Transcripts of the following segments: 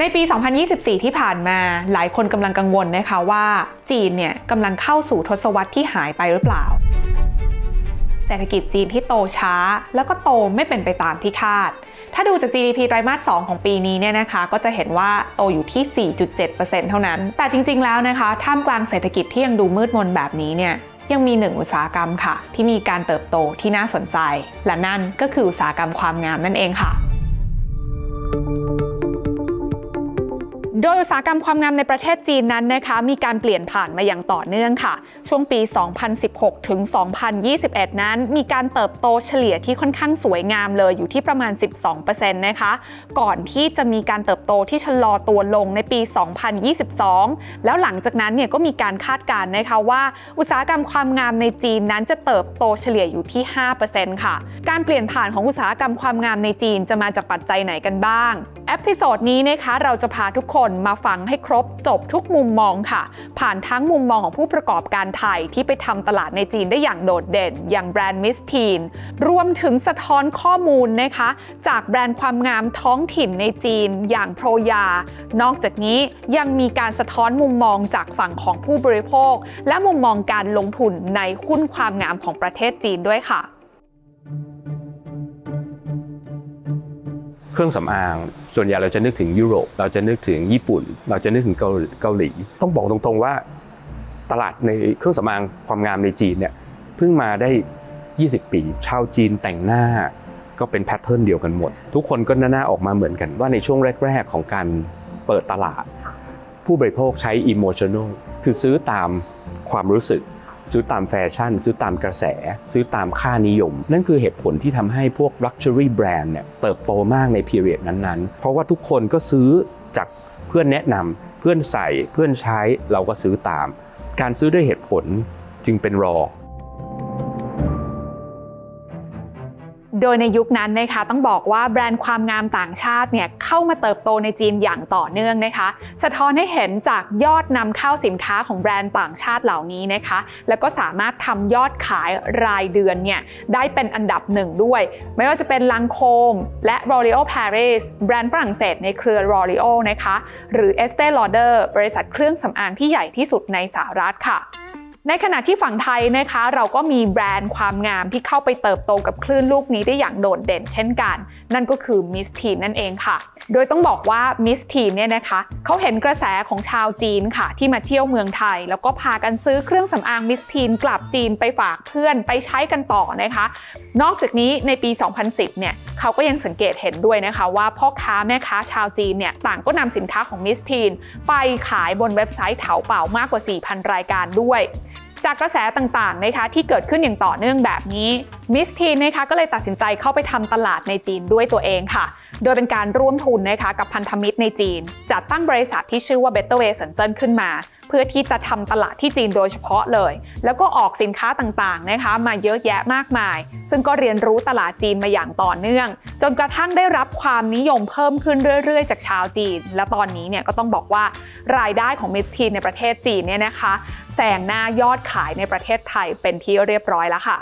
ในปี 2024 ที่ผ่านมาหลายคนกำลังกังวลนะคะว่าจีนเนี่ยกำลังเข้าสู่ทศวรรษที่หายไปหรือเปล่าเศรษฐกิจจีนที่โตช้าแล้วก็โตไม่เป็นไปตามที่คาดถ้าดูจาก GDP ไตรมาส 2 ของปีนี้เนี่ยนะคะก็จะเห็นว่าโตอยู่ที่ 4.7% เท่านั้นแต่จริงๆแล้วนะคะท่ามกลางเศรษฐกิจที่ยังดูมืดมนแบบนี้เนี่ยยังมี1อุตสาหกรรมค่ะที่มีการเติบโตที่น่าสนใจและนั่นก็คืออุตสาหกรรมความงามนั่นเองค่ะโดยอุตสาหกรรมความงามในประเทศจีนนั้นนะคะมีการเปลี่ยนผ่านมาอย่างต่อเนื่องค่ะช่วงปี 2016 ถึง 2021 นั้นมีการเติบโตเฉลี่ยที่ค่อนข้างสวยงามเลยอยู่ที่ประมาณ 12% นะคะก่อนที่จะมีการเติบโตที่ชะลอตัวลงในปี 2022 แล้วหลังจากนั้นเนี่ยก็มีการคาดการณ์นะคะว่าอุตสาหกรรมความงามในจีนนั้นจะเติบโตเฉลี่ยอยู่ที่ 5% ค่ะการเปลี่ยนผ่านของอุตสาหกรรมความงามในจีนจะมาจากปัจจัยไหนกันบ้างเอพิโซดนี้นะคะเราจะพาทุกคนมาฟังให้ครบจบทุกมุมมองค่ะผ่านทั้งมุมมองของผู้ประกอบการไทยที่ไปทำตลาดในจีนได้อย่างโดดเด่นอย่างแบรนด์ Mistine รวมถึงสะท้อนข้อมูลนะคะจากแบรนด์ความงามท้องถิ่นในจีนอย่าง Proya นอกจากนี้ยังมีการสะท้อนมุมมองจากฝั่งของผู้บริโภคและมุมมองการลงทุนในหุ้นความงามของประเทศจีนด้วยค่ะเครื่องสำอางส่วนใหญ่เราจะนึกถึงยุโรปเราจะนึกถึงญี่ปุ่นเราจะนึกถึงเกาหลีต้องบอกตรงๆว่าตลาดในเครื่องสำอางความงามในจีนเนี่ยเพิ่งมาได้20ปีชาวจีนแต่งหน้าก็เป็นแพทเทิร์นเดียวกันหมดทุกคนก็หน้าออกมาเหมือนกันว่าในช่วงแรกๆของการเปิดตลาดผู้บริโภคใช้อิโมชันนอลคือซื้อตามความรู้สึกซื้อตามแฟชั่นซื้อตามกระแสซื้อตามค่านิยมนั่นคือเหตุผลที่ทำให้พวก Luxury Brand เนี่ยเติบโตมากใน period นั้นๆเพราะว่าทุกคนก็ซื้อจากเพื่อนแนะนำเพื่อนใส่เพื่อนใช้เราก็ซื้อตามการซื้อด้วยเหตุผลจึงเป็นรอโดยในยุคนั้นนะคะต้องบอกว่าแบรนด์ความงามต่างชาติเนี่ยเข้ามาเติบโตในจีนอย่างต่อเนื่องนะคะสะท้อนให้เห็นจากยอดนำเข้าสินค้าของแบรนด์ต่างชาติเหล่านี้นะคะแล้วก็สามารถทำยอดขายรายเดือนเนี่ยได้เป็นอันดับหนึ่งด้วยไม่ว่าจะเป็นลังโคมและ L'Oreal Paris แบรนด์ฝรั่งเศสในเครือ L'Oreal นะคะหรือ Estée Lauder บริษัทเครื่องสำอางที่ใหญ่ที่สุดในสหรัฐค่ะในขณะที่ฝั่งไทยนะคะเราก็มีแบรนด์ความงามที่เข้าไปเติบโตกับคลื่นลูกนี้ได้อย่างโดดเด่นเช่นกันนั่นก็คือ Mistine นั่นเองค่ะโดยต้องบอกว่า Mistine เนี่ยนะคะเขาเห็นกระแสของชาวจีนค่ะที่มาเที่ยวเมืองไทยแล้วก็พากันซื้อเครื่องสำอาง Mistine กลับจีนไปฝากเพื่อนไปใช้กันต่อนะคะนอกจากนี้ในปี 2010 เนี่ยเขาก็ยังสังเกตเห็นด้วยนะคะว่าพ่อค้าแม่ค้าชาวจีนเนี่ยต่างก็นำสินค้าของ Mistine ไปขายบนเว็บไซต์เถาเป่ามากกว่า 4,000 รายการด้วยจากกระแสต่างๆนะคะที่เกิดขึ้นอย่างต่อเนื่องแบบนี้ Mistine นะคะก็เลยตัดสินใจเข้าไปทำตลาดในจีนด้วยตัวเองค่ะโดยเป็นการร่วมทุนนะคะกับพันธมิตรในจีนจัดตั้งบริษัทที่ชื่อว่า Betterway สัญจรขึ้นมาเพื่อที่จะทำตลาดที่จีนโดยเฉพาะเลยแล้วก็ออกสินค้าต่างๆนะคะมาเยอะแยะมากมายซึ่งก็เรียนรู้ตลาดจีนมาอย่างต่อเนื่องจนกระทั่งได้รับความนิยมเพิ่มขึ้นเรื่อยๆจากชาวจีนและตอนนี้เนี่ยก็ต้องบอกว่ารายได้ของ Mistine ในประเทศจีนเนี่ยนะคะแซงหน้ายอดขายในประเทศไทยเป็นที่เรียบร้อยแล้วค่ะ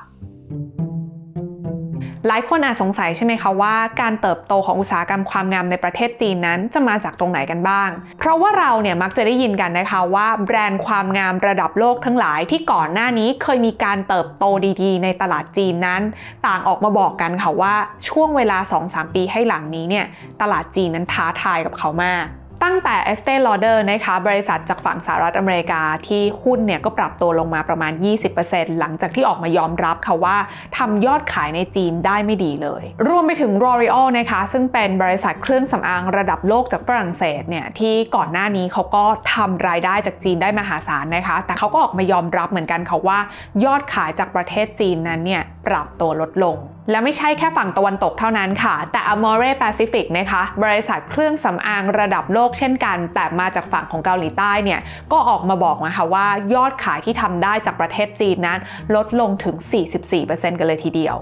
หลายคนอาจสงสัยใช่ไหมคะว่าการเติบโตของอุตสาหกรรมความงามในประเทศจีนนั้นจะมาจากตรงไหนกันบ้างเพราะว่าเราเนี่ยมักจะได้ยินกันนะคะว่าแบรนด์ความงามระดับโลกทั้งหลายที่ก่อนหน้านี้เคยมีการเติบโตดีๆในตลาดจีนนั้นต่างออกมาบอกกันค่ะว่าช่วงเวลา 2-3 ปีให้หลังนี้เนี่ยตลาดจีนนั้นท้าทายกับเขามากตั้งแต่ Estée Lauder นะคะบริษัทจากฝั่งสหรัฐอเมริกาที่หุ้นเนี่ยก็ปรับตัวลงมาประมาณ 20% หลังจากที่ออกมายอมรับค่ะว่าทำยอดขายในจีนได้ไม่ดีเลยรวมไปถึง L'Oreal นะคะซึ่งเป็นบริษัทเครื่องสำอางระดับโลกจากฝรั่งเศสเนี่ยที่ก่อนหน้านี้เขาก็ทำรายได้จากจีนได้มหาศาลนะคะแต่เขาก็ออกมายอมรับเหมือนกันค่ะว่ายอดขายจากประเทศจีนนั้นเนี่ยปรับตัวลดลงและไม่ใช่แค่ฝั่งตะวันตกเท่านั้นค่ะแต่ Amore Pacific นะคะบริษัทเครื่องสำอางระดับโลกเช่นกันแต่มาจากฝั่งของเกาหลีใต้เนี่ยก็ออกมาบอกนะคะว่ายอดขายที่ทำได้จากประเทศจีนนั้นลดลงถึง 44% กันเลยทีเดียว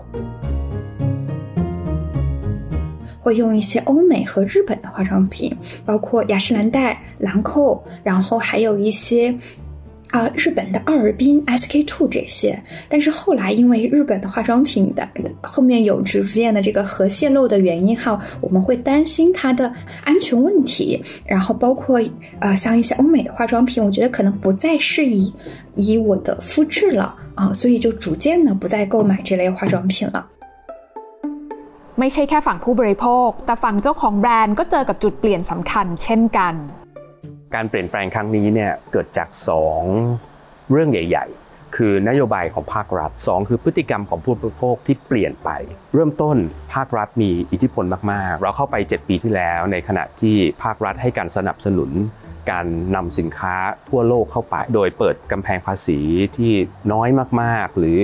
会用一些欧美和日本的化妆品包括雅诗兰黛兰蔻然后还有一些日本的奥尔滨、SK-II 这些，但是后来因为日本的化妆品的后面有逐渐的这个核泄漏的原因哈，我们会担心它的安全问题，然后包括像一些欧美的化妆品，我觉得可能不再适宜以我的肤质了啊，所以就逐渐的不再购买这类化妆品了。ไม่ใช่แค่ฝั่งผู้บริโภคแต่ฝั่งเจ้าของแบรนด์ก็เจอกับจุดเปลี่ยนสำคัญเช่นกันการเปลี่ยนแปลงครั้งนี้เนี่ยเกิดจาก2เรื่องใหญ่ๆคือนโยบายของภาครัฐ2คือพฤติกรรมของผู้บริโภคที่เปลี่ยนไปเริ่มต้นภาครัฐมีอิทธิพลมากๆเราเข้าไป7ปีที่แล้วในขณะที่ภาครัฐให้การสนับสนุนการนำสินค้าทั่วโลกเข้าไปโดยเปิดกำแพงภาษีที่น้อยมากๆหรือ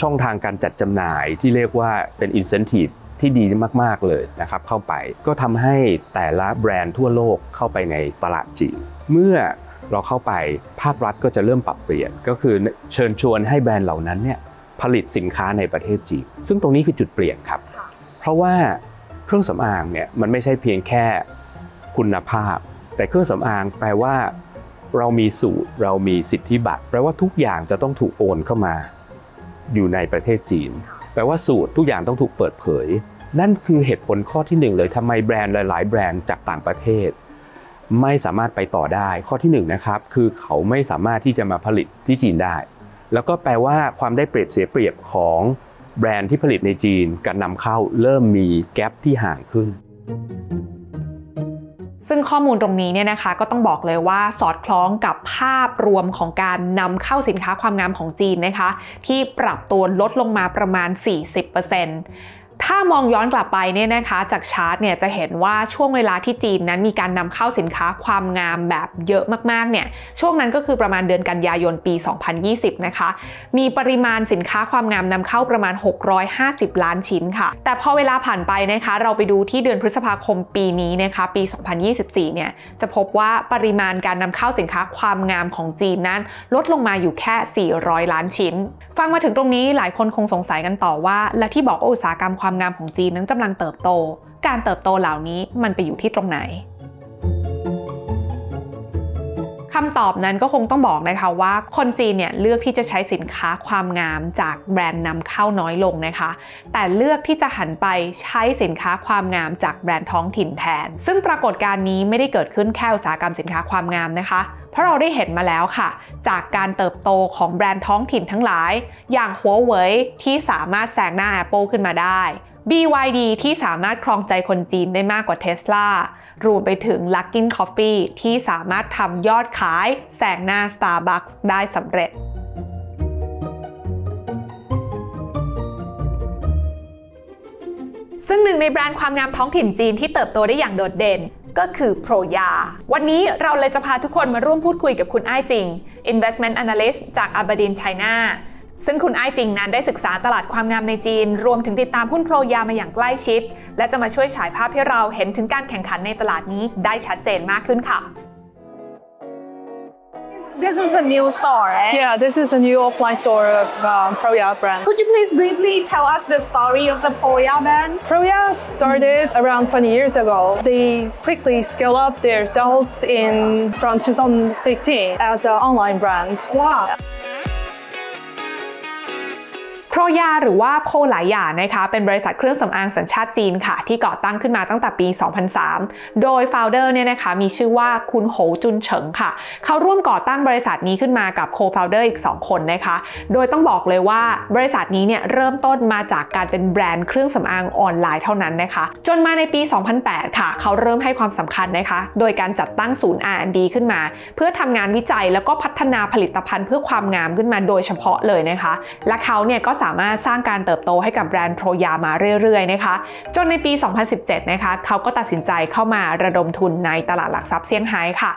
ช่องทางการจัดจำหน่ายที่เรียกว่าเป็น incentiveที่ดีมากๆเลยนะครับเข้าไปก็ทำให้แต่ละแบรนด์ทั่วโลกเข้าไปในตลาดจีนเมื่อเราเข้าไปภาครัฐก็จะเริ่มปรับเปลี่ยนก็คือเชิญชวนให้แบรนด์เหล่านั้นเนี่ยผลิตสินค้าในประเทศจีนซึ่งตรงนี้คือจุดเปลี่ยนครับเพราะว่าเครื่องสำอางเนี่ยมันไม่ใช่เพียงแค่คุณภาพแต่เครื่องสำอางแปลว่าเรามีสูตรเรามีสิทธิบัตรแปลว่าทุกอย่างจะต้องถูกโอนเข้ามาอยู่ในประเทศจีนแปลว่าสูตรทุกอย่างต้องถูกเปิดเผยนั่นคือเหตุผลข้อที่1เลยทำไมแบรนด์หลายๆแบรนด์จากต่างประเทศไม่สามารถไปต่อได้ข้อที่1นะครับคือเขาไม่สามารถที่จะมาผลิตที่จีนได้แล้วก็แปลว่าความได้เปรียบเสียเปรียบของแบรนด์ที่ผลิตในจีนกับนำเข้าเริ่มมีแกปที่ห่างขึ้นซึ่งข้อมูลตรงนี้เนี่ยนะคะก็ต้องบอกเลยว่าสอดคล้องกับภาพรวมของการนำเข้าสินค้าความงามของจีนนะคะที่ปรับตัวลดลงมาประมาณ 40%ถ้ามองย้อนกลับไปเนี่ยนะคะจากชาร์ตเนี่ยจะเห็นว่าช่วงเวลาที่จีนนั้นมีการนำเข้าสินค้าความงามแบบเยอะมากๆเนี่ยช่วงนั้นก็คือประมาณเดือนกันยายนปี2020นะคะมีปริมาณสินค้าความงามนำเข้าประมาณ650ล้านชิ้นค่ะแต่พอเวลาผ่านไปนะคะเราไปดูที่เดือนพฤษภาคมปีนี้นะคะปี2024เนี่ยจะพบว่าปริมาณการนำเข้าสินค้าความงามของจีนนั้นลดลงมาอยู่แค่400ล้านชิ้นฟังมาถึงตรงนี้หลายคนคงสงสัยกันต่อว่าและที่บอกอุตสาหกรรมความงามของจีนนั้นกำลังเติบโตการเติบโตเหล่านี้มันไปอยู่ที่ตรงไหนคำตอบนั้นก็คงต้องบอกนะคะว่าคนจีนเนี่ยเลือกที่จะใช้สินค้าความงามจากแบรนด์นำเข้าน้อยลงนะคะแต่เลือกที่จะหันไปใช้สินค้าความงามจากแบรนด์ท้องถิ่นแทนซึ่งปรากฏการณ์นี้ไม่ได้เกิดขึ้นแค่อุตสาหกรรมสินค้าความงามนะคะเพราะเราได้เห็นมาแล้วค่ะจากการเติบโตของแบรนด์ท้องถิ่นทั้งหลายอย่างหัวเว่ยที่สามารถแซงหน้า Apple ขึ้นมาได้ BYD ที่สามารถครองใจคนจีนได้มากกว่า Tesla รวมไปถึง Luckin Coffee ที่สามารถทำยอดขายแซงหน้า Starbucks ได้สำเร็จซึ่งหนึ่งในแบรนด์ความงามท้องถิ่นจีนที่เติบโตได้อย่างโดดเด่นก็คือ Proya วันนี้เราเลยจะพาทุกคนมาร่วมพูดคุยกับคุณอ้ายจิง Investment Analyst จาก Aberdeen China ซึ่งคุณอ้ายจิงนั้นได้ศึกษาตลาดความงามในจีนรวมถึงติดตามหุ้น Proya มาอย่างใกล้ชิดและจะมาช่วยฉายภาพให้เราเห็นถึงการแข่งขันในตลาดนี้ได้ชัดเจนมากขึ้นค่ะ This is a new store, right? Yeah, this is a new offline store of Proya brand. Could you please briefly tell us the story of the Proya brand? Proya started around 20 years ago. They quickly scaled up their sales in from 2018 as an online brand. Wow. Proya หรือว่าโพหลายหยานะคะเป็นบริษัทเครื่องสำอางสัญชาติจีนค่ะที่ก่อตั้งขึ้นมาตั้งแต่ปี2003โดย founder เนี่ยนะคะมีชื่อว่าคุณโหจุนเฉิงค่ะเขาร่วมก่อตั้งบริษัทนี้ขึ้นมากับ co-founder อีก2คนนะคะโดยต้องบอกเลยว่าบริษัทนี้เนี่ยเริ่มต้นมาจากการเป็นแบรนด์เครื่องสำอางออนไลน์เท่านั้นนะคะจนมาในปี2008ค่ะเขาเริ่มให้ความสำคัญนะคะโดยการจัดตั้งศูนย์ R&D ขึ้นมาเพื่อทำงานวิจัยแล้วก็พัฒนาผลิตภัณฑ์เพื่อความงามขึ้นมาโดยเฉพาะเลยนะคะและเขาเนี่ยก็สามารถสร้างการเติบโตให้กับแบรนด์ Proya มาเรื่อยๆนะคะจนในปี2017นะคะเขาก็ตัดสินใจเข้ามาระดมทุนในตลาดหลักทรัพย์เซี่ยงไฮ้ค่ะ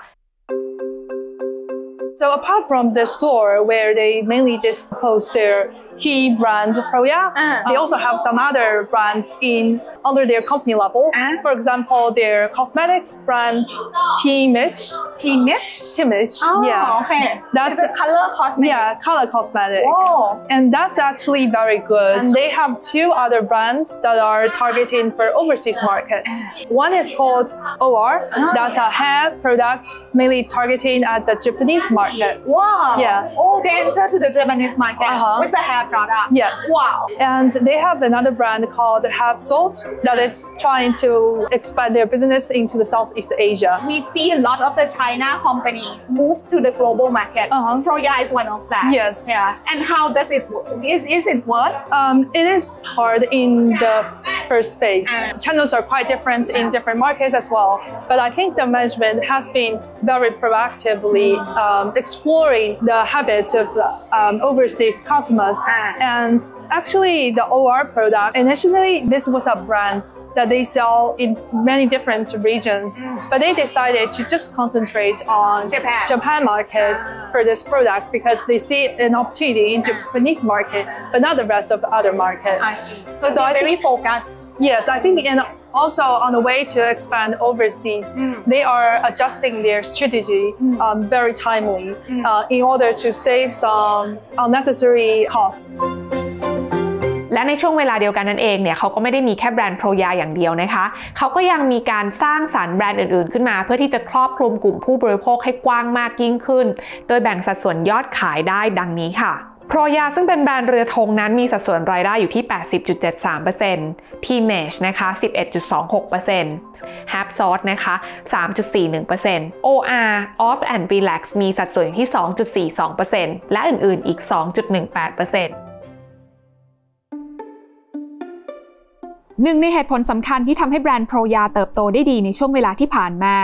So apart from the store where they mainly dispose their key brand Proya. They also have some other brands in under their company level. For example, their cosmetics brand Teamich. Teamich? Teamich. Oh, yeah. Okay. That's a color cosmetic. Yeah, color cosmetic. Whoa. And that's actually very good. And they have two other brands that are targeting for overseas market. One is called OR. That's a hair product mainly targeting at the Japanese market. Wow. Yeah. Oh, they enter to the Japanese market with the hair product. Yes. Wow. And they have another brand called Habsalt that is trying to expand their business into the Southeast Asia. We see a lot of the China company move to the global market. Proya is one of that. Yes. Yeah. And how does it work? Is it work? It is hard in the first phase. Channels are quite different in different markets as well. But I think the management has been very proactively exploring the habits of overseas customers. And actually the OR product, initially this was a brand that they sell in many different regions, but they decided to just concentrate on Japan markets for this product because they see an opportunity in Japanese market, but not the rest of other markets. I see. So they're very focused. Yes, I think in also on the way to expand overseas, they are adjusting their strategy very timely in order to save some unnecessary costs. และในช่วงเวลาเดียวกันนั่นเองเนี่ยเขาก็ไม่ได้มีแค่แบรนด์ Proya อย่างเดียวนะคะเขาก็ยังมีการสร้างสรรค์แบรนด์อื่นๆขึ้นมาเพื่อที่จะครอบคลุมกลุ่มผู้บริโภคให้กว้างมากยิ่งขึ้นโดยแบ่งสัดส่วนยอดขายได้ดังนี้ค่ะ Proya ซึ่งเป็นแบรนด์เรือธงนั้นมีสัดส่วนรายได้อยู่ที่ 80.73% Teamich นะคะ 11.26% Habsalt นะคะ 3.41% OR Off and Relax มีสัดส่วนอยู่ที่ 2.42% และอื่นๆอีก 2.18%หนึ่งในเหตุผลสำคัญที่ทำให้แบรนด์ Proya เติบโตได้ดีในช่วงเวลาที่ผ่านมา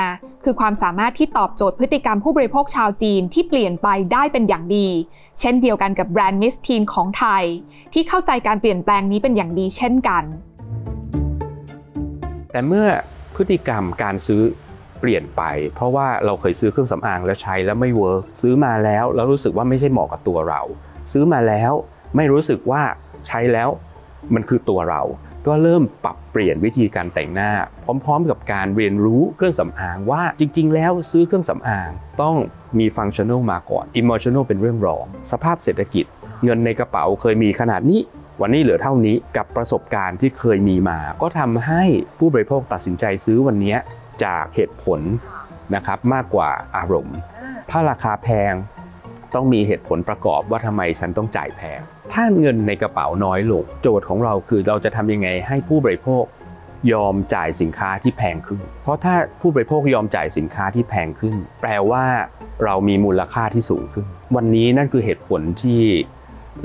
คือความสามารถที่ตอบโจทย์พฤติกรรมผู้บริโภคชาวจีนที่เปลี่ยนไปได้เป็นอย่างดีเช่นเดียวกันกับแบรนด์ Mistine ของไทยที่เข้าใจการเปลี่ยนแปลงนี้เป็นอย่างดีเช่นกันแต่เมื่อพฤติกรรมการซื้อเปลี่ยนไปเพราะว่าเราเคยซื้อเครื่องสำอางแล้วใช้แล้วไม่เวิร์กซื้อมาแล้วแล้วรู้สึกว่าไม่ใช่เหมาะกับตัวเราซื้อมาแล้วไม่รู้สึกว่าใช้แล้วมันคือตัวเราก็เริ่มปรับเปลี่ยนวิธีการแต่งหน้าพร้อมๆกับการเรียนรู้เครื่องสำอางว่าจริงๆแล้วซื้อเครื่องสำอางต้องมีฟังก์ชันนอลมาก่อนอิมมอร์ชันนอลเป็นเรื่องรองสภาพเศรษฐกิจเงินในกระเป๋าเคยมีขนาดนี้วันนี้เหลือเท่านี้กับประสบการณ์ที่เคยมีมาก็ทำให้ผู้บริโภคตัดสินใจซื้อวันนี้จากเหตุผลนะครับมากกว่าอารมณ์ถ้าราคาแพงต้องมีเหตุผลประกอบว่าทำไมฉันต้องจ่ายแพงถ้าเงินในกระเป๋าน้อยลงโจทย์ของเราคือเราจะทำยังไงให้ผู้บริโภคยอมจ่ายสินค้าที่แพงขึ้นเพราะถ้าผู้บริโภคยอมจ่ายสินค้าที่แพงขึ้นแปลว่าเรามีมูลค่าที่สูงขึ้นวันนี้นั่นคือเหตุผลที่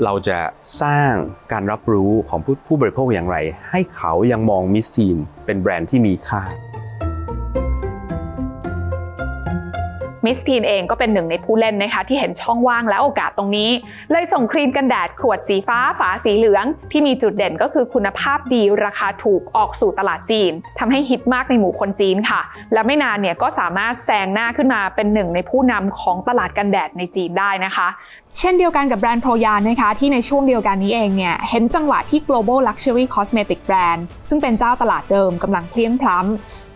เราจะสร้างการรับรู้ของผู้บริโภคอย่างไรให้เขายังมองมิสทีนเป็นแบรนด์ที่มีค่าMistine เองก็เป็นหนึ่งในผู้เล่นนะคะที่เห็นช่องว่างและโอกาสตรงนี้เลยส่งครีมกันแดดขวดสีฟ้าฝาสีเหลืองที่มีจุดเด่นก็คือคุณภาพดีราคาถูกออกสู่ตลาดจีนทำให้ฮิตมากในหมู่คนจีนค่ะและไม่นานเนี่ยก็สามารถแซงหน้าขึ้นมาเป็นหนึ่งในผู้นำของตลาดกันแดดในจีนได้นะคะเช่นเดียวกันกับแบรนด์ Proya นะคะที่ในช่วงเดียวกันนี้เองเนี่ยเห็นจังหวะที่ global luxury cosmetic brand ซึ่งเป็นเจ้าตลาดเดิมกำลังเพลี้ยงพล้ำ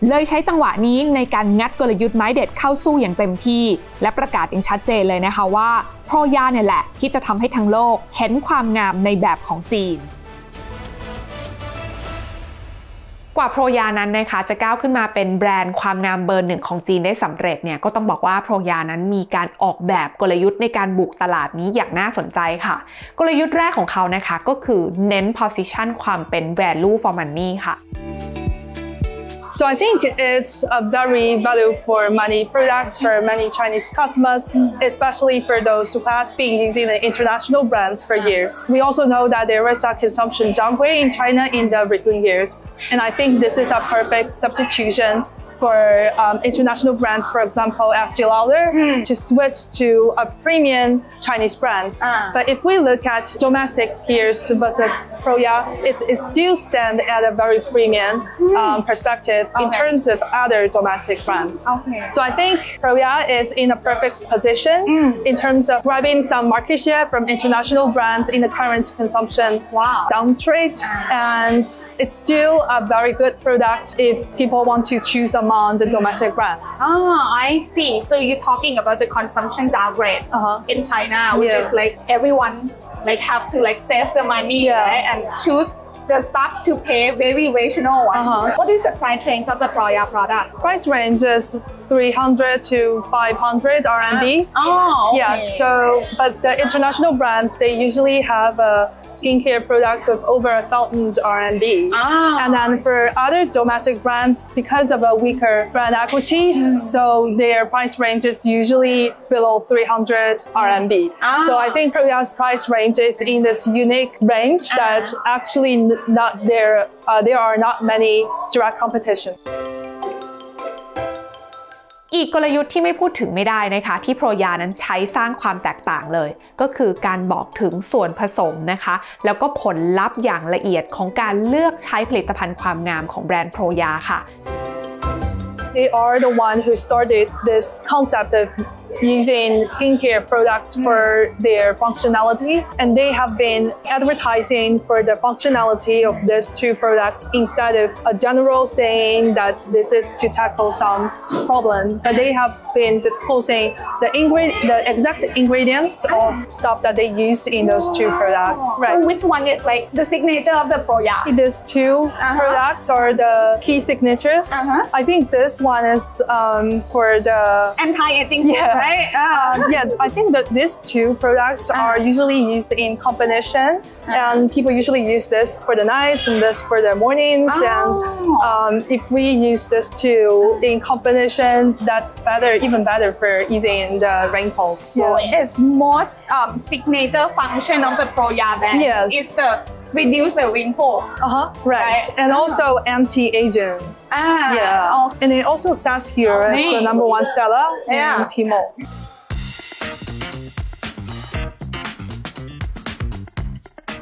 เลยใช้จังหวะนี้ในการงัดกลยุทธ์ไม้เด็ดเข้าสู้อย่างเต็มที่และประกาศอย่างชัดเจนเลยนะคะว่า Proya เนี่ยแหละที่จะทำให้ทั้งโลกเห็นความงามในแบบของจีนกว่า Proya นั้นนะคะจะก้าวขึ้นมาเป็นแบรนด์ความงามเบอร์หนึ่งของจีนได้สำเร็จเนี่ยก็ต้องบอกว่า Proya นั้นมีการออกแบบกลยุทธ์ในการบุกตลาดนี้อย่างน่าสนใจค่ะกลยุทธ์แรกของเขานะคะก็คือเน้น position ความเป็น value for money ค่ะSo I think it's a very value for money product for many Chinese customers, especially for those who have been using the international brand for years. We also know that there is a consumption downgrade in China in the recent years. And I think this is a perfect substitution for international brands, for example, Estée Lauder, to switch to a premium Chinese brand. But if we look at domestic peers versus Proya, it still stands at a very premium perspective. in terms of other domestic brands. So I think Proya is in a perfect position in terms of grabbing some market share from international brands in the current consumption downtrend. And it's still a very good product if people want to choose among the domestic brands. Ah, I see. So you're talking about the consumption downgrade in China, which is like everyone have to save the money right, and choose the stock to pay very rational one. What is the price range of the Proya product? Price range is 300 to 500 RMB. Oh, okay. Yeah, so, but the international brands, they usually have skincare products of over 1,000 RMB. And then for other domestic brands, because of a weaker brand equity, so their price range is usually below 300 RMB. So I think Proya's price range is in this unique range that actually not there, there are not many direct competition. อีกกลยุทธ์ที่ไม่พูดถึงไม่ได้นะคะที่โปรยานั้นใช้สร้างความแตกต่างเลยก็คือการบอกถึงส่วนผสมนะคะแล้วก็ผลลัพธ์อย่างละเอียดของการเลือกใช้ผลิตภัณฑ์ความงามของแบรนด์โปรยาค่ะ They are the one who started this concept of using skincare products for their functionality, and they have been advertising for the functionality of these two products instead of a general saying that this is to tackle some problem. But they have been disclosing the exact ingredients of stuff that they use in those two products. Right. So which one is like the signature of the Proya? These two products are the key signatures. I think this one is for the anti-aging. Right? Yeah, I think that these two products are usually used in combination, and people usually use this for the nights and this for the mornings. And if we use this two in combination, that's better, even better for easing the wrinkle. So it's most signature function of the Proya brand. Yes, it's the reduce the wrinkle. Right, and also anti-aging. And it also says here it's the #1 seller in Tmall.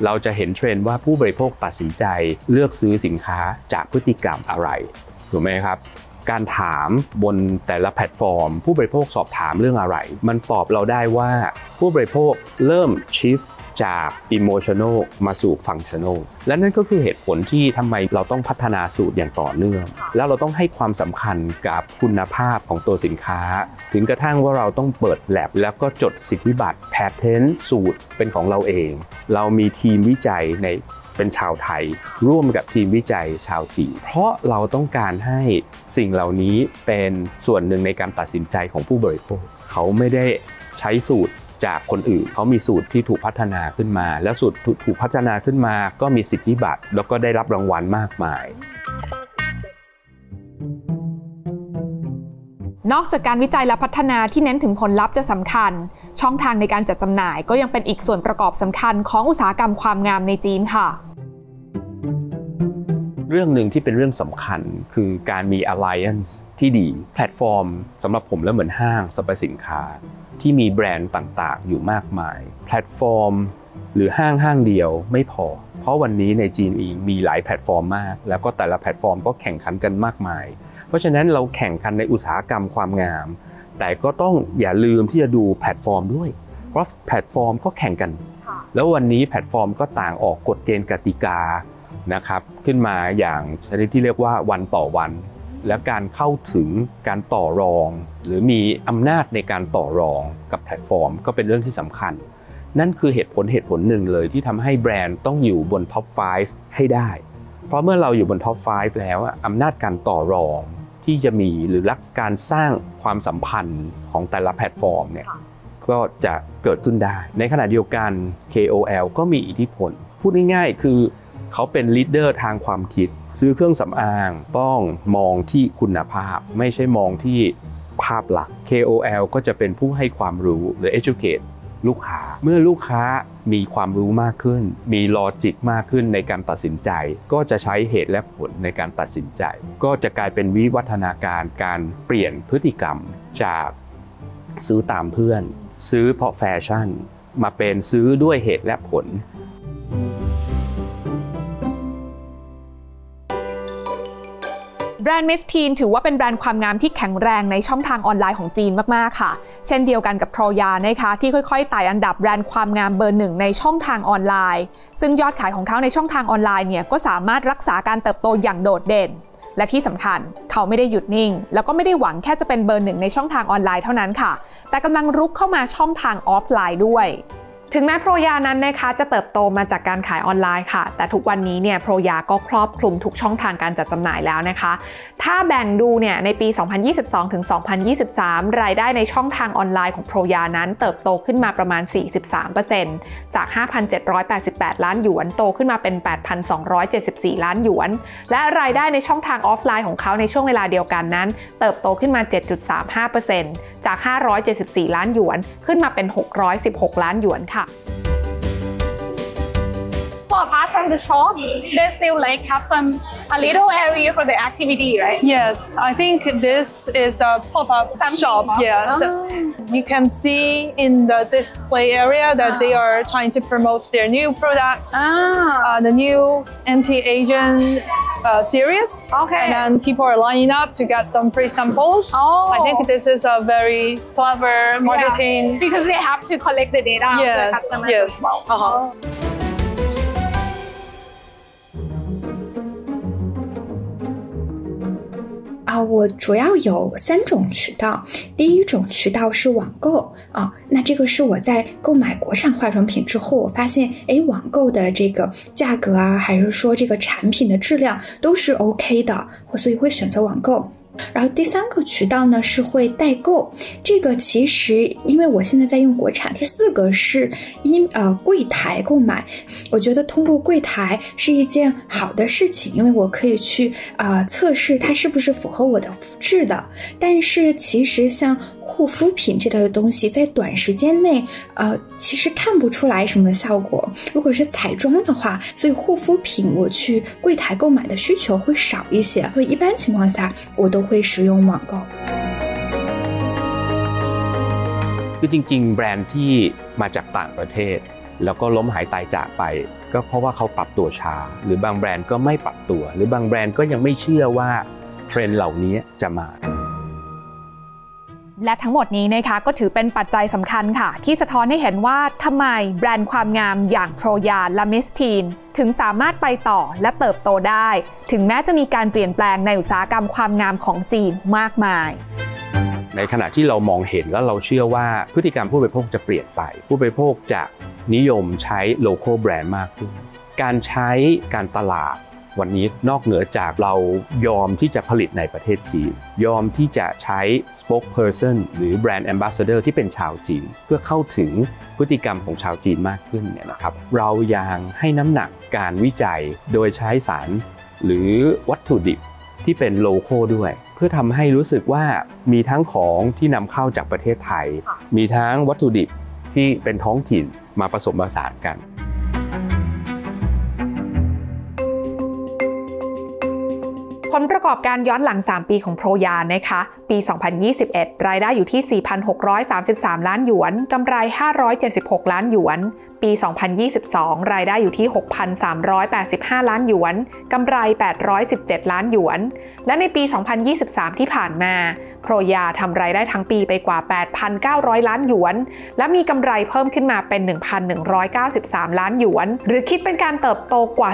เราจะเห็นเทรนด์ว่าผู้บริโภคตัดสินใจเลือกซื้อสินค้าจากพฤติกรรมอะไรถูกไหมครับการถามบนแต่ละแพลตฟอร์มผู้บริโภคสอบถามเรื่องอะไรมันตอบเราได้ว่าผู้บริโภคเริ่มชิฟจาก emotional มาสู่ functional และนั่นก็คือเหตุผลที่ทำไมเราต้องพัฒนาสูตรอย่างต่อเนื่องแล้วเราต้องให้ความสำคัญกับคุณภาพของตัวสินค้าถึงกระทั่งว่าเราต้องเปิด lab แล้วก็จดสิทธิบัตร patent สูตรเป็นของเราเองเรามีทีมวิจัยในเป็นชาวไทยร่วมกับทีมวิจัยชาวจีนเพราะเราต้องการให้สิ่งเหล่านี้เป็นส่วนหนึ่งในการตัดสินใจของผู้บริโภคเขาไม่ได้ใช้สูตรจากคนอื่นเขามีสูตรที่ถูกพัฒนาขึ้นมาและสูตรถูกพัฒนาขึ้นมาก็มีสิทธิบัตรแล้วก็ได้รับรางวัลมากมายนอกจากการวิจัยและพัฒนาที่เน้นถึงผลลัพธ์จะสำคัญช่องทางในการจัดจำหน่ายก็ยังเป็นอีกส่วนประกอบสำคัญของอุตสาหกรรมความงามในจีนค่ะเรื่องหนึ่งที่เป็นเรื่องสำคัญคือการมี alliance ที่ดีแพลตฟอร์มสำหรับผมแล้วเหมือนห้างสรรพสินค้าที่มีแบรนด์ต่างๆอยู่มากมายแพลตฟอร์มหรือห้างเดียวไม่พอเพราะวันนี้ในจีนเองมีหลายแพลตฟอร์มมากแล้วก็แต่ละแพลตฟอร์มก็แข่งขันกันมากมายเพราะฉะนั้นเราแข่งขันในอุตสาหกรรมความงามแต่ก็ต้องอย่าลืมที่จะดูแพลตฟอร์มด้วยเพราะแพลตฟอร์มก็แข่งกันแล้ววันนี้แพลตฟอร์มก็ต่างออกกฎเกณฑ์กติกานะครับขึ้นมาอย่างชนิดที่เรียกว่าวันต่อวันและการเข้าถึงการต่อรองหรือมีอำนาจในการต่อรองกับแพลตฟอร์มก็เป็นเรื่องที่สำคัญนั่นคือเหตุผลหนึ่งเลยที่ทำให้แบรนด์ต้องอยู่บนท็อป 5 ให้ได้เพราะเมื่อเราอยู่บนท็อป 5 แล้วอำนาจการต่อรองที่จะมีหรือลักษณะการสร้างความสัมพันธ์ของแต่ละแพลตฟอร์มเนี่ยก็จะเกิดขึ้นได้ในขณะเดียวกัน KOL ก็มีอิทธิพลพูดง่ายๆคือเขาเป็นลีดเดอร์ทางความคิดซื้อเครื่องสำอางต้องมองที่คุณภาพไม่ใช่มองที่ภาพลักษณ์ KOL ก็จะเป็นผู้ให้ความรู้หรือ educate ลูกค้าเมื่อลูกค้ามีความรู้มากขึ้นมีลอจิกมากขึ้นในการตัดสินใจก็จะใช้เหตุและผลในการตัดสินใจก็จะกลายเป็นวิวัฒนาการการเปลี่ยนพฤติกรรมจากซื้อตามเพื่อนซื้อเพราะแฟชั่นมาเป็นซื้อด้วยเหตุและผล แบรนด์ Mistine ถือว่าเป็นแบรนด์ความงามที่แข็งแรงในช่องทางออนไลน์ของจีนมากๆค่ะเช่นเดียวกันกับ Proya นะคะที่ค่อยๆไต่อันดับแบรนด์ความงามเบอร์หนึ่งในช่องทางออนไลน์ซึ่งยอดขายของเขาในช่องทางออนไลน์เนี่ยก็สามารถรักษาการเติบโตอย่างโดดเด่นและที่สำคัญเขาไม่ได้หยุดนิ่งแล้วก็ไม่ได้หวังแค่จะเป็นเบอร์หนึ่งในช่องทางออนไลน์เท่านั้นค่ะแต่กำลังรุกเข้ามาช่องทางออฟไลน์ด้วยถึงแม้ Proya นั้นนะคะจะเติบโตมาจากการขายออนไลน์ค่ะแต่ทุกวันนี้เนี่ย Proya ก็ครอบคลุมทุกช่องทางการจัดจำหน่ายแล้วนะคะถ้าแบ่งดูเนี่ยในปี 2022 ถึง 2023 รายได้ในช่องทางออนไลน์ของ Proya นั้นเติบโตขึ้นมาประมาณ 43% จาก 5,788 ล้านหยวนโตขึ้นมาเป็น 8,274 ล้านหยวนและรายได้ในช่องทางออฟไลน์ของเขาในช่วงเวลาเดียวกันนั้นเติบโตขึ้นมา 7.35% จาก 574 ล้านหยวนขึ้นมาเป็น 616 ล้านหยวนค่ะSo apart from the shop, they still like have a little area for the activity, right? Yes, I think this is a pop-up shop. Yeah, so you can see in the display area that they are trying to promote their new products, the new anti-aging series. Okay, and then people are lining up to get some free samples. Oh, I think this is a very clever marketing because they have to collect the data of the customers as well. Uh-huh.我主要有三种渠道，第一种渠道是网购啊，那这个是我在购买国产化妆品之后，我发现网购的这个价格啊，还是说这个产品的质量都是 OK 的，我所以会选择网购。然后第三个渠道呢是会代购，这个其实因为我现在在用国产。第四个是柜台购买，我觉得通过柜台是一件好的事情，因为我可以去测试它是不是符合我的肤质的。但是其实像护肤品这类的东西，在短时间内其实看不出来什么效果。如果是彩妆的话，所以护肤品我去柜台购买的需求会少一些，所以一般情况下我都。会使用网购。คือจริงๆแบรนด์ที่มาจากต่างประเทศแล้วก็ล้มหายตายจากไปก็เพราะว่าเขาปรับตัวช้าหรือบางแบรนด์ก็ไม่ปรับตัวหรือบางแบรนด์ก็ยังไม่เชื่อว่าเทรนด์เหล่านี้จะมาและทั้งหมดนี้นะคะก็ถือเป็นปัจจัยสำคัญค่ะที่สะท้อนให้เห็นว่าทำไมแบรนด์ความงามอย่าง Proya และ Mistine ถึงสามารถไปต่อและเติบโตได้ถึงแม้จะมีการเปลี่ยนแปลงในอุตสาหกรรมความงามของจีนมากมายในขณะที่เรามองเห็นและเราเชื่อว่าพฤติกรรมผู้บริโภคจะเปลี่ยนไปผู้บริโภคจะนิยมใช้ local brand มากขึ้นการใช้การตลาดวันนี้นอกเหนือจากเรายอมที่จะผลิตในประเทศจีนยอมที่จะใช้ spokesperson หรือ brand ambassador ที่เป็นชาวจีนเพื่อเข้าถึงพฤติกรรมของชาวจีนมากขึ้นเนี่ยนะครับเรายังให้น้ำหนักการวิจัยโดยใช้สารหรือวัตถุดิบที่เป็นโลโก้ด้วยเพื่อทำให้รู้สึกว่ามีทั้งของที่นำเข้าจากประเทศไทยมีทั้งวัตถุดิบที่เป็นท้องถิ่นมาผสมผสานกันผลประกอบการย้อนหลัง3ปีของ Proya นะคะปี2021รายได้อยู่ที่ 4,633 ล้านหยวนกำไร576ล้านหยวนปี2022รายได้อยู่ที่ 6,385 ล้านหยวนกำไร817ล้านหยวนและในปี2023ที่ผ่านมา Proya ทำรายได้ทั้งปีไปกว่า 8,900 ล้านหยวนและมีกำไรเพิ่มขึ้นมาเป็น 1,193 ล้านหยวนหรือคิดเป็นการเติบโตกว่า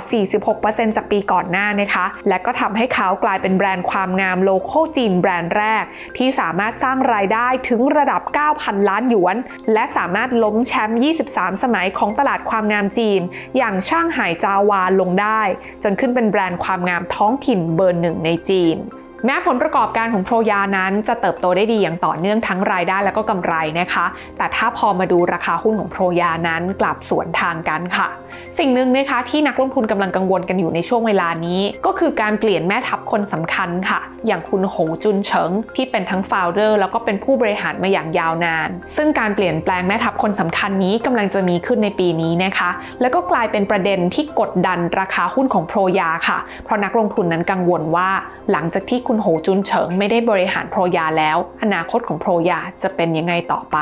46% จากปีก่อนหน้านะคะและก็ทำให้เขากลายเป็นแบรนด์ความงามโลโก้จีนแบรนด์แรกที่สามารถสร้างรายได้ถึงระดับ 9,000 ล้านหยวนและสามารถล้มแชมป์23สมัยของตลาดความงามจีนอย่างช่างหายจาวาลงได้จนขึ้นเป็นแบรนด์ความงามท้องถิ่นเบอร์หนึ่งในจีนแม้ผลประกอบการของ Proya นั้นจะเติบโตได้ดีอย่างต่อเนื่องทั้งรายได้และก็กำไรนะคะแต่ถ้าพอมาดูราคาหุ้นของ Proya นั้นกลับสวนทางกันค่ะสิ่งหนึ่งนะคะที่นักลงทุนกำลังกังวลกันอยู่ในช่วงเวลานี้ก็คือการเปลี่ยนแม่ทัพคนสำคัญค่ะอย่างคุณหงจุนเฉิงที่เป็นทั้ง founder แล้วก็เป็นผู้บริหารมาอย่างยาวนานซึ่งการเปลี่ยนแปลงแม่ทัพคนสำคัญนี้กำลังจะมีขึ้นในปีนี้นะคะแล้วก็กลายเป็นประเด็นที่กดดันราคาหุ้นของ Proya ค่ะเพราะนักลงทุนนั้นกังวลว่าหลังจากที่คุณโหจุนเฉิงไม่ได้บริหาร Proya แล้วอนาคตของ Proya จะเป็นยังไงต่อไป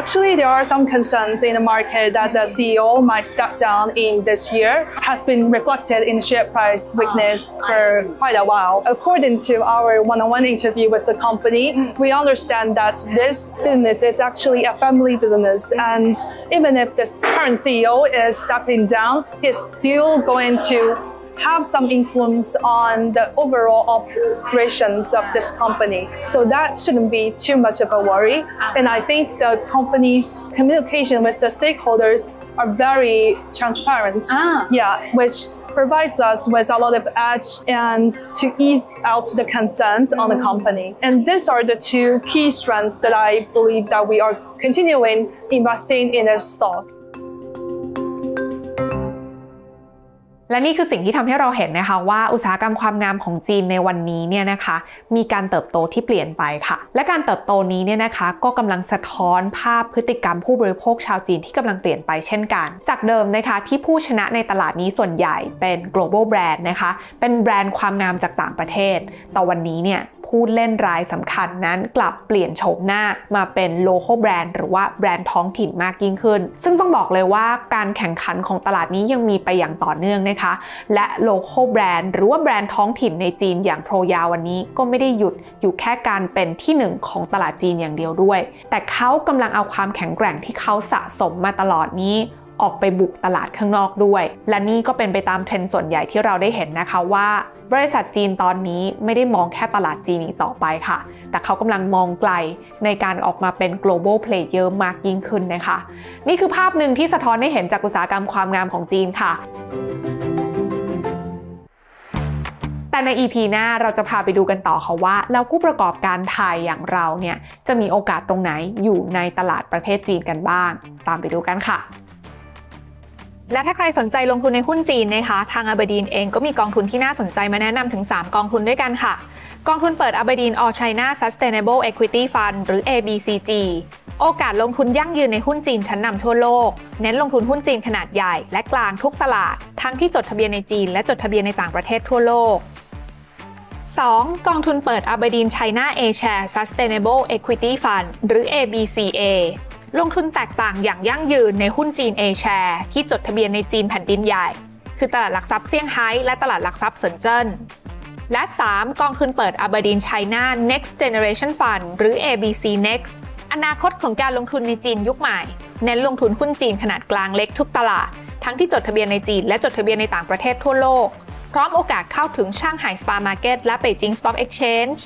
Actually, there are some concerns in the market that the CEO might step down in this year. Has been reflected in share price weakness for quite a while. According to our one-on-one interview with the company, we understand that this business is actually a family business, and even if this current CEO is stepping down, he's still going to have some influence on the overall operations of this company. So that shouldn't be too much of a worry. And I think the company's communication with the stakeholders are very transparent, which provides us with a lot of edge and to ease out the concerns on the company. And these are the two key strengths that I believe that we are continuing investing in this stock. และนี่คือสิ่งที่ทำให้เราเห็นนะคะว่าอุตสาหกรรมความงามของจีนในวันนี้เนี่ยนะคะมีการเติบโตที่เปลี่ยนไปค่ะและการเติบโตนี้เนี่ยนะคะก็กำลังสะท้อนภาพพฤติกรรมผู้บริโภคชาวจีนที่กำลังเปลี่ยนไปเช่นกันจากเดิมนะคะที่ผู้ชนะในตลาดนี้ส่วนใหญ่เป็น global brand นะคะเป็นแบรนด์ความงามจากต่างประเทศแต่วันนี้เนี่ยผู้เล่นรายสำคัญนั้นกลับเปลี่ยนโฉมหน้ามาเป็น local brand หรือว่าแบรนด์ท้องถิ่นมากยิ่งขึ้นซึ่งต้องบอกเลยว่าการแข่งขันของตลาดนี้ยังมีไปอย่างต่อเนื่องนะคะและโลคอลแบรนด์หรือว่าแบรนด์ท้องถิ่นในจีนอย่าง Proya วันนี้ก็ไม่ได้หยุดอยู่แค่การเป็นที่1ของตลาดจีนอย่างเดียวด้วยแต่เขากำลังเอาความแข็งแกร่งที่เขาสะสมมาตลอดนี้ออกไปบุกตลาดข้างนอกด้วยและนี่ก็เป็นไปตามเทรนด์ส่วนใหญ่ที่เราได้เห็นนะคะว่าบริษัทจีนตอนนี้ไม่ได้มองแค่ตลาดจีนอีกต่อไปค่ะแต่เขากำลังมองไกลในการออกมาเป็น global player มากยิ่งขึ้นนะคะนี่คือภาพหนึ่งที่สะท้อนให้เห็นจากอุตสาหกรรมความงามของจีนค่ะแต่ใน EP หน้าเราจะพาไปดูกันต่อค่ะว่าแล้วผู้ประกอบการไทยอย่างเราเนี่ยจะมีโอกาสตรงไหนอยู่ในตลาดประเทศจีนกันบ้างตามไปดูกันค่ะและถ้าใครสนใจลงทุนในหุ้นจีนนะคะทางอับดีนเองก็มีกองทุนที่น่าสนใจมาแนะนำถึง3กองทุนด้วยกันค่ะกองทุนเปิดอับดีน All China Sustainable Equity Fund หรือ ABCG โอกาสลงทุนยั่งยืนในหุ้นจีนชั้นนำทั่วโลกเน้นลงทุนหุ้นจีนขนาดใหญ่และกลางทุกตลาดทั้งที่จดทะเบียนในจีนและจดทะเบียนในต่างประเทศทั่วโลก 2. กองทุนเปิดอับดีน China A-Share Sustainable Equity Fund หรือ ABCAลงทุนแตกต่างอย่างยั่งยืนในหุ้นจีน A-Share ที่จดทะเบียนในจีนแผ่นดินใหญ่คือตลาดหลักทรัพย์เซี่ยงไฮ้และตลาดหลักทรัพย์เซินเจิ้นและ 3. กองทุนเปิดอับดีน China Next Generation Fund หรือ ABC Next อนาคตของการลงทุนในจีนยุคใหม่เน้นลงทุนหุ้นจีนขนาดกลางเล็กทุกตลาดทั้งที่จดทะเบียนในจีนและจดทะเบียนในต่างประเทศทั่วโลกพร้อมโอกาสเข้าถึงช่างไฮสปาร์มาร์เก็ตและเบจิงสต็อกเอ็กซ์เชนจ์